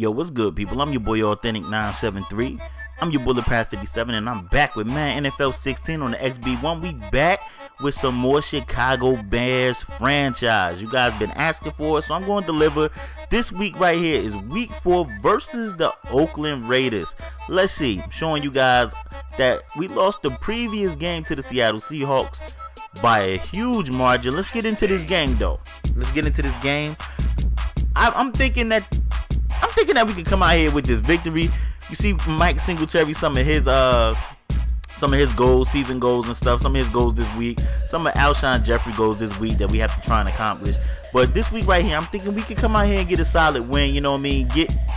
Yo, what's good, people? I'm your boy Authentic 973. I'm your Bullet Pass 37, and I'm back with Madden NFL 16 on the XB1. We back with some more Chicago Bears franchise. You guys been asking for it, so I'm going to deliver. This week right here is Week 4 versus the Oakland Raiders. Let's see. I'm showing you guys that we lost the previous game to the Seattle Seahawks by a huge margin. Let's get into this game, though. Let's get into this game. I'm thinking that we can come out here with this victory. You see Mike Singletary, some of his goals, season goals and stuff, some of his goals this week, some of Alshon Jeffrey goals this week that we have to try and accomplish. But this week right here, I'm thinking we can come out here and get a solid win, you know what I mean?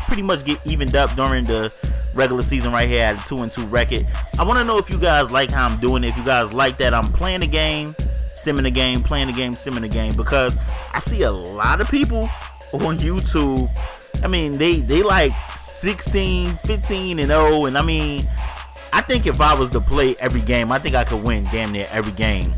Pretty much get evened up during the regular season right here at a 2-2 record. I want to know if you guys like how I'm doing it, if you guys like that I'm playing the game, simming the game, playing the game, simming the game, because I see a lot of people on YouTube. I mean, they like 16, 15 and 0, and I mean, I think if I was to play every game, I think I could win damn near every game,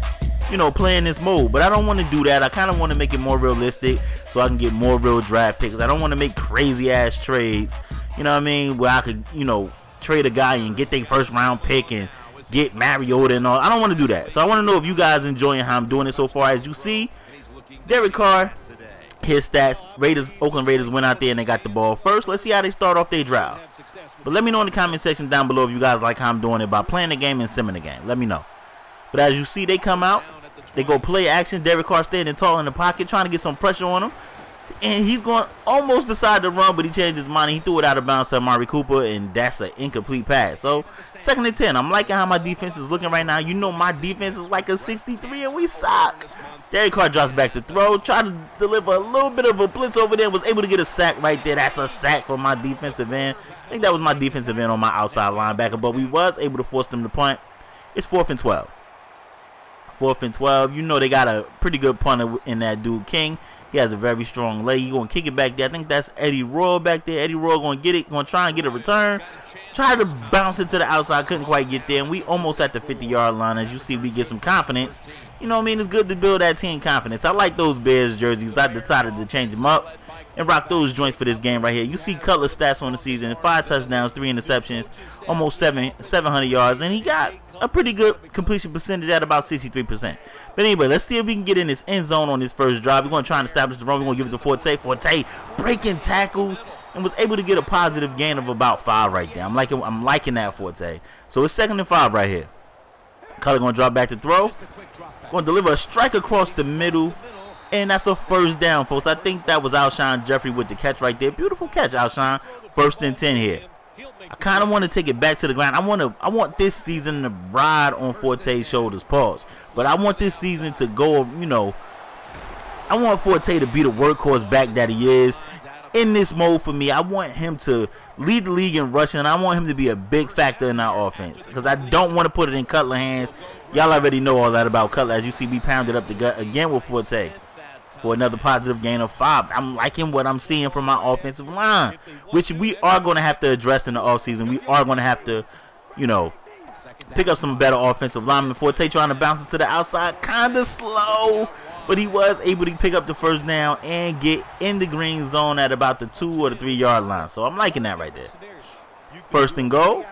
you know, playing this mode. But I don't want to do that. I kind of want to make it more realistic so I can get more real draft picks. I don't want to make crazy ass trades, you know what I mean, where I could, you know, trade a guy and get their first round pick and get Mariota and all. I don't want to do that. So I want to know if you guys enjoying how I'm doing it so far. As you see, Derek Carr, his stats, Oakland Raiders went out there and they got the ball first. Let's see how they start off their drive. But let me know in the comment section down below if you guys like how I'm doing it by playing the game and simming the game. Let me know. But as you see, they come out, they go play action. Derek Carr standing tall in the pocket, trying to get some pressure on him, and he's going almost decide to run, but he changed his mind. He threw it out of bounds to Amari Cooper, and that's an incomplete pass. So 2nd and 10. I'm liking how my defense is looking right now. You know, my defense is like a 63, and we suck. Derek Carr drops back to throw, tried to deliver a little bit of a blitz over there, was able to get a sack right there. That's a sack for my defensive end. I think that was my defensive end on my outside linebacker, but we was able to force them to punt. It's 4th and 12. 4th and 12. You know they got a pretty good punter in that dude, King. He has a very strong leg. He's going to kick it back there. I think that's Eddie Royal back there. Eddie Royal going to get it. Going to try and get a return. Tried to bounce it to the outside. Couldn't quite get there. And we almost at the 50-yard line. As you see, we get some confidence. You know what I mean? It's good to build that team confidence. I like those Bears jerseys. I decided to change them up and rock those joints for this game right here. You see Cutler's stats on the season. 5 touchdowns, 3 interceptions. Almost 700 yards. And he got a pretty good completion percentage at about 63%. But anyway, let's see if we can get in this end zone on this first drive. We're going to try and establish the run. We're going to give it to Forte. Forte breaking tackles and was able to get a positive gain of about 5 right there. I'm liking that, Forte. So it's 2nd and 5 right here. Cutler going to drop back to throw. Going to deliver a strike across the middle. And that's a first down, folks. I think that was Alshon Jeffrey with the catch right there. Beautiful catch, Alshon. 1st and 10 here. I kind of want to take it back to the ground. I want this season to ride on Forte's shoulders, pause. But I want this season to go, you know, I want Forte to be the workhorse back that he is. In this mode for me, I want him to lead the league in rushing, and I want him to be a big factor in our offense, because I don't want to put it in Cutler hands. Y'all already know all that about Cutler. As you see, we pounded up the gut again with Forte for another positive gain of 5. I'm liking what I'm seeing from my offensive line, which we are going to have to address in the offseason. We are going to have to, you know, pick up some better offensive linemen. Forte trying to bounce it to the outside, kind of slow, but he was able to pick up the first down and get in the green zone at about the 2 or the 3 yard line. So I'm liking that right there. 1st and goal.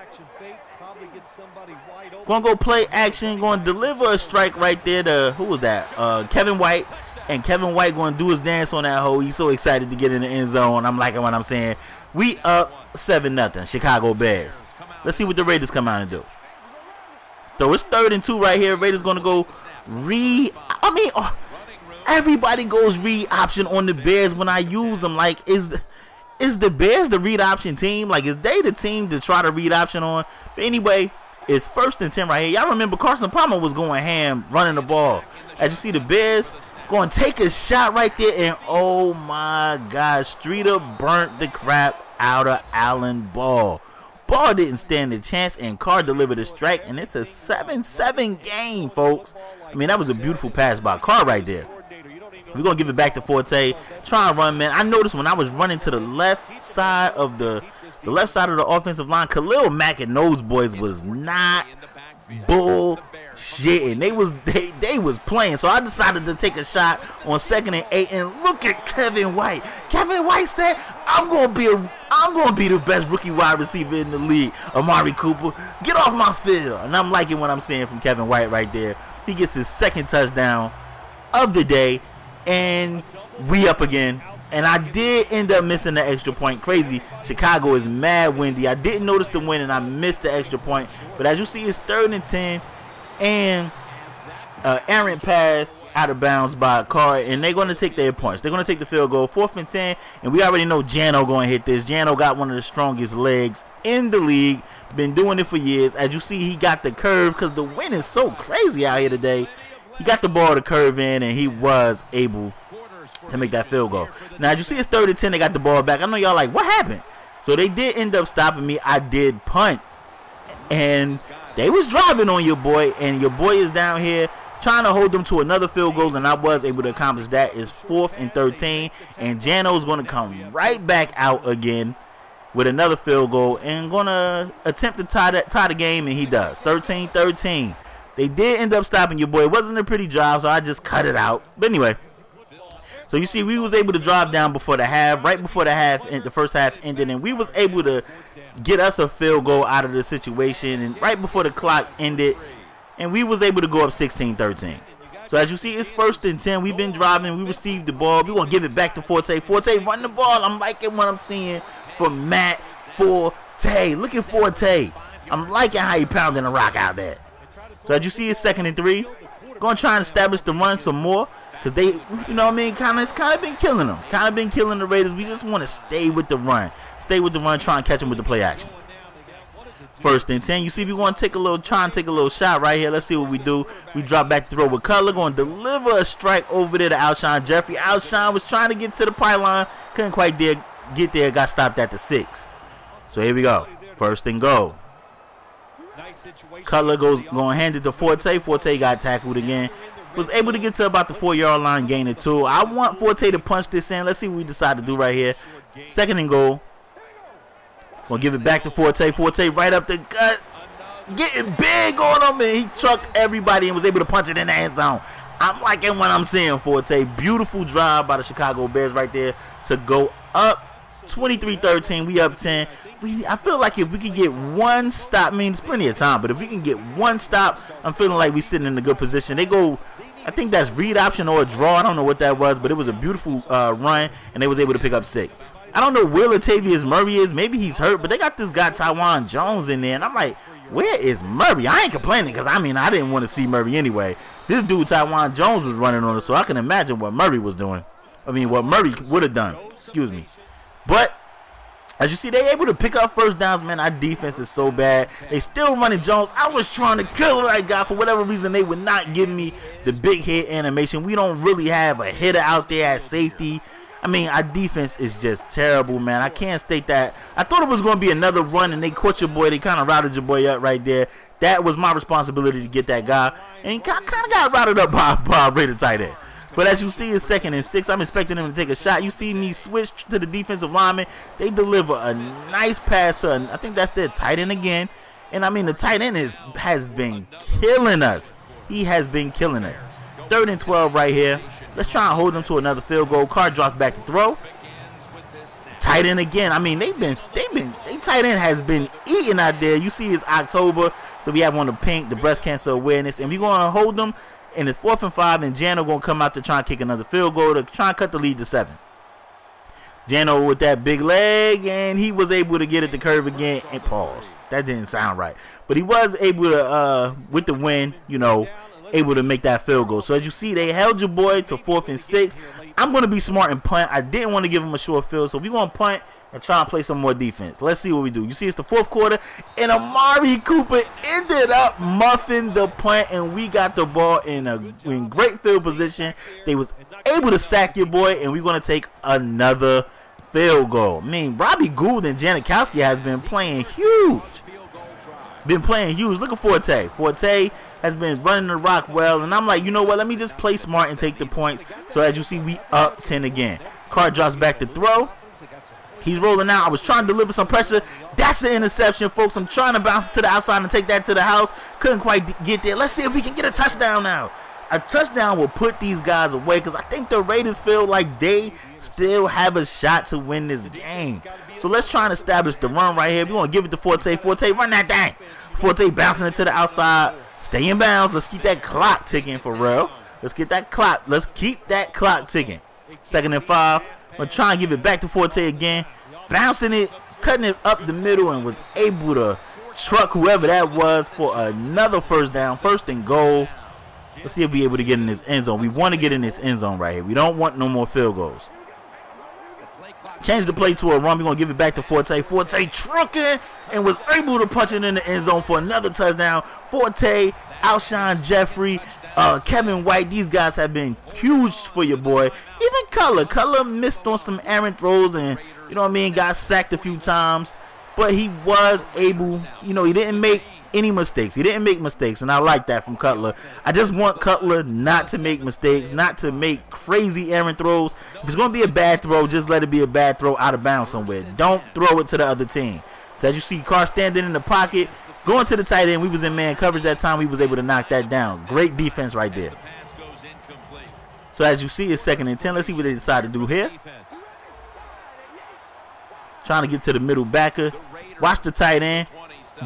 Going to go play action. Going to deliver a strike right there to, who was that? Kevin White. And Kevin White going to do his dance on that hole. He's so excited to get in the end zone. I'm liking what I'm saying. We up 7-0. Chicago Bears. Let's see what the Raiders come out and do. So it's 3rd and 2 right here. Raiders going to go everybody goes read option on the Bears when I use them. Like, is the Bears the read option team? Like, is they the team to try to read option on? But anyway, it's 1st and 10 right here. Y'all remember Carson Palmer was going ham running the ball. As you see, the Bears going to take a shot right there, and oh my God, Streeter burnt the crap out of Allen Ball. Ball didn't stand a chance, and Carr delivered a strike, and it's a 7-7 game, folks. I mean, that was a beautiful pass by Carr right there. We're going to give it back to Forte. Try and run, man. I noticed when I was running to the left side of the left side of the offensive line, Khalil Mack and those boys was not bullshitting. They was playing. So I decided to take a shot on 2nd and 8, and look at Kevin White. Kevin White said, I'm gonna be a I'm going to be the best rookie wide receiver in the league. Amari Cooper, get off my field. And I'm liking what I'm seeing from Kevin White right there. He gets his second touchdown of the day. And we up again. And I did end up missing the extra point. Crazy. Chicago is mad windy. I didn't notice the wind, and I missed the extra point. But as you see, it's 3rd and 10. And errant pass out of bounds by Carr, and they're going to take their points. They're going to take the field goal. 4th and 10, and we already know Jano going to hit this. Jano got one of the strongest legs in the league, been doing it for years. As you see, he got the curve because the wind is so crazy out here today. He got the ball to curve in, and he was able to make that field goal. Now, as you see, it's 3rd and 10. They got the ball back. I know y'all like, what happened? So they did end up stopping me. I did punt, and they was driving on your boy, and your boy is down here trying to hold them to another field goal, and I was able to accomplish that. It's 4th and 13, and Jano's going to come right back out again with another field goal and going to attempt to tie the game, and he does. 13-13. They did end up stopping your boy. It wasn't a pretty drive, so I just cut it out. But anyway, so you see we was able to drive down before the half, right before the half, and the first half ended, and we was able to get us a field goal out of the situation, and right before the clock ended, and we was able to go up 16-13. So as you see, it's 1st and 10. We've been driving. We received the ball. We're going to give it back to Forte. Forte, run the ball. I'm liking what I'm seeing from Matt Forte. Look at Forte. I'm liking how he pounding the rock out there. So as you see, it's 2nd and 3. Going to try and establish the run some more because they, you know what I mean, it's kind of been killing them. Kind of been killing the Raiders. We just want to stay with the run. Stay with the run, try and catch them with the play action. 1st and 10. You see, we want to try and take a little shot right here. Let's see what we do. We drop back to throw with Cutler. Going to deliver a strike over there to Alshon Jeffrey. Alshon was trying to get to the pylon. Couldn't quite get there. Got stopped at the 6. So here we go. 1st and goal. Cutler going to hand it to Forte. Forte got tackled again. Was able to get to about the 4-yard line. Gain it 2. I want Forte to punch this in. Let's see what we decide to do right here. 2nd and goal. Gonna give it back to Forte. Forte right up the gut, getting big on him, and he trucked everybody and was able to punch it in the end zone. I'm liking what I'm seeing, Forte. Beautiful drive by the Chicago Bears right there to go up 23-13. We up 10. I feel like if we can get one stop, I mean, it's plenty of time, but if we can get one stop, I'm feeling like we're sitting in a good position. They go, I think that's read option or a draw. I don't know what that was, but it was a beautiful run, and they was able to pick up 6. I don't know where Latavius Murray is. Maybe he's hurt, but they got this guy Taiwan Jones in there, and I'm like, where is Murray? I ain't complaining because, I mean, I didn't want to see Murray anyway. This dude Taiwan Jones was running on us, so I can imagine what Murray was doing. I mean, what Murray would have done. Excuse me. But as you see, they able to pick up first downs. Man, our defense is so bad. They still running Jones. I was trying to kill that guy. For whatever reason, they would not give me the big hit animation. We don't really have a hitter out there at safety. I mean, our defense is just terrible, man. I can't state that. I thought it was going to be another run, and they caught your boy. They kind of routed your boy up right there. That was my responsibility to get that guy. And he kind of got routed up by a Raider tight end. But as you see, it's 2nd and 6. I'm expecting him to take a shot. You see me switch to the defensive lineman. They deliver a nice pass to, I think that's their tight end again. And, I mean, the tight end has been killing us. He has been killing us. 3rd and 12 right here. Let's try and hold them to another field goal. Carr drops back to throw. Tight end again. I mean, they tight end has been eating out there. You see it's October, so we have on the pink, the breast cancer awareness, and we're going to hold them, and it's 4th and 5, and Jano going to come out to try and kick another field goal to try and cut the lead to 7. Jano with that big leg, and he was able to get it to curve again and pause. That didn't sound right. But he was able to, with the win, you know, able to make that field goal. So as you see, they held your boy to 4th and 6. I'm going to be smart and punt. I didn't want to give him a short field, so we're going to punt and try and play some more defense. Let's see what we do. You see it's the 4th quarter, and Amari Cooper ended up muffing the punt, and we got the ball in great field position. They was able to sack your boy, and we're going to take another field goal. I mean, Robbie Gould and Janikowski has been playing huge. Look at Forte. Forte has been running the rock well, and I'm like, you know what? Let me just play smart and take the points. So as you see, we up 10 again. Carr drops back to throw. He's rolling out. I was trying to deliver some pressure. That's an interception, folks. I'm trying to bounce it to the outside and take that to the house. Couldn't quite get there. Let's see if we can get a touchdown now. A touchdown will put these guys away, because I think the Raiders feel like they still have a shot to win this game. So let's try and establish the run right here. We want to give it to Forte. Forte, run that thing. Forte bouncing it to the outside. Stay in bounds. Let's keep that clock ticking for real. Let's get that clock. Let's keep that clock ticking. 2nd and 5. I'm going to try and give it back to Forte again. Bouncing it, cutting it up the middle, and was able to truck whoever that was for another first down. 1st and goal. Let's see if we're able to get in this end zone. We want to get in this end zone right here. We don't want no more field goals. Change the play to a run. We're going to give it back to Forte. Forte trucking and was able to punch it in the end zone for another touchdown. Forte, Alshon Jeffrey, Kevin White, these guys have been huge for your boy. Even Cutler. Cutler missed on some errant throws and, you know what I mean, got sacked a few times. But he was able, you know, he didn't make any mistakes. He didn't make mistakes, and I like that from Cutler. I just want Cutler not to make mistakes, not to make crazy errant throws. If it's going to be a bad throw, just let it be a bad throw out of bounds somewhere. Don't throw it to the other team. So as you see, Carr standing in the pocket, going to the tight end. We was in man coverage that time. We was able to knock that down. Great defense right there. So as you see, it's 2nd and 10. Let's see what they decide to do here. Trying to get to the middle backer. Watch the tight end.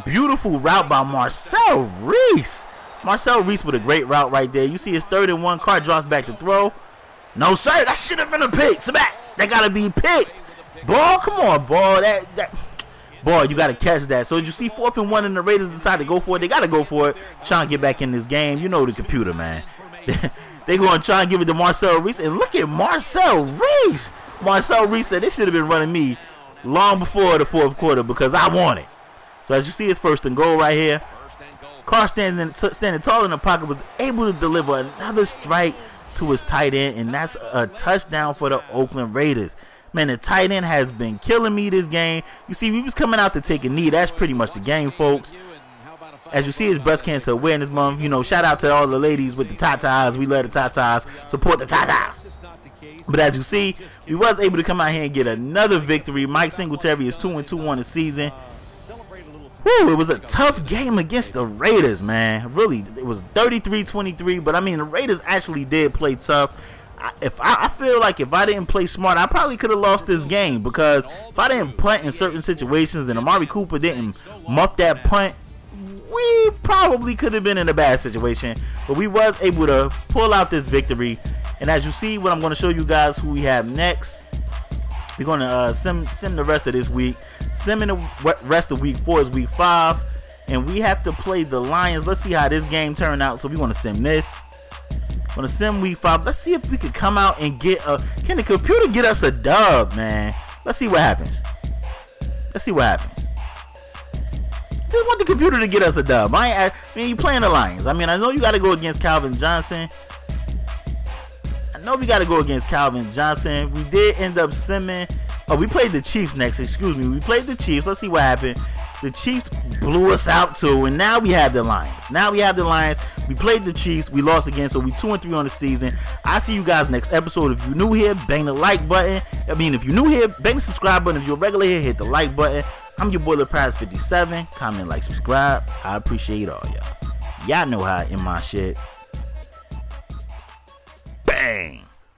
Beautiful route by Marcel Reese. Marcel Reese with a great route right there. You see his 3rd and 1. Carr drops back to throw. No, sir. That should have been a pick. Smack. That got to be picked. Ball, come on, ball. Boy, you got to catch that. So as you see, 4th and 1, and the Raiders decide to go for it. They got to go for it. Trying to get back in this game. You know the computer, man. They're going to try and give it to Marcel Reese. And look at Marcel Reese. Marcel Reese said, they should have been running me long before the 4th quarter because I want it. So as you see, it's 1st and goal right here. Carr standing tall in the pocket, was able to deliver another strike to his tight end, and that's a touchdown for the Oakland Raiders. Man, the tight end has been killing me this game. You see, we was coming out to take a knee. That's pretty much the game, folks. As you see, it's Breast Cancer Awareness Month. You know, shout out to all the ladies with the tatas. We love the tatas. Support the tatas. But as you see, we was able to come out here and get another victory. Mike Singletary is 2-2 on the season. Woo, it was a tough game against the Raiders, man. Really, it was 33-23, but I mean, the Raiders actually did play tough. I feel like if I didn't play smart, I probably could have lost this game, because if I didn't punt in certain situations and Amari Cooper didn't muff that punt, we probably could have been in a bad situation. But we was able to pull out this victory. And as you see, what I'm going to show you guys who we have next. We're going to sim the rest of this week. Simming the rest of week 4 is week 5, and we have to play the Lions. Let's see how this game turned out. So we want to sim this. Want to sim week 5. Let's see if we could come out and get a. Can the computer get us a dub, man? Let's see what happens. Let's see what happens. Just want the computer to get us a dub. I mean, you playing the Lions. I mean, I know you got to go against Calvin Johnson. I know we got to go against Calvin Johnson. We did end up simming. Oh, we played the Chiefs next. Excuse me. We played the Chiefs. Let's see what happened. The Chiefs blew us out too, and now we have the Lions. Now we have the Lions. We played the Chiefs. We lost again, so we 2-3 on the season. I'll see you guys next episode. If you're new here, bang the like button. I mean, if you're new here, bang the subscribe button. If you're a regular here, hit the like button. I'm your boy Leparis57. Comment, like, subscribe. I appreciate all y'all. Y'all know how I end my shit. Bang.